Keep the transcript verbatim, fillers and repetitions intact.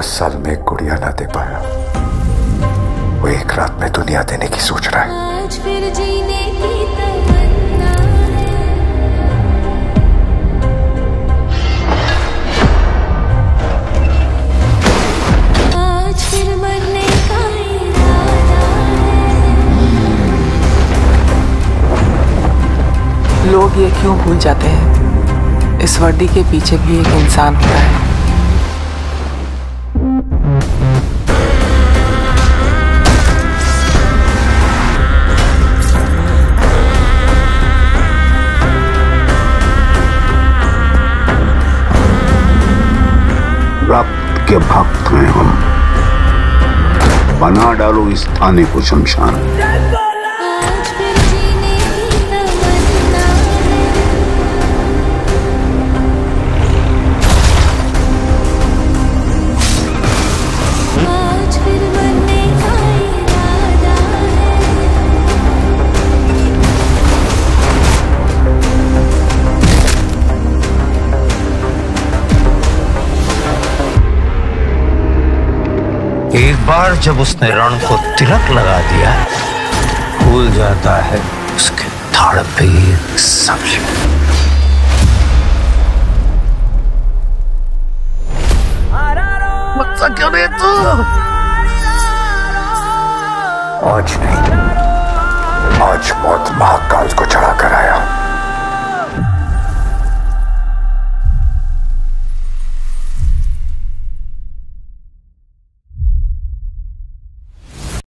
दस साल में एक गुड़िया ना दे पाया, वो एक रात में दुनिया देने की सोच रहा है। लोग ये क्यों भूल जाते हैं, इस वर्दी के पीछे भी एक इंसान होता है। रात के भक्त हैं हम, बना डालो इस थाने को शमशान। एक बार जब उसने रण को तिलक लगा दिया, भूल जाता है उसके धाड़ पे सब। क्यों नहीं तू? आज नहीं, आज मौत महाकाल को चढ़ाकर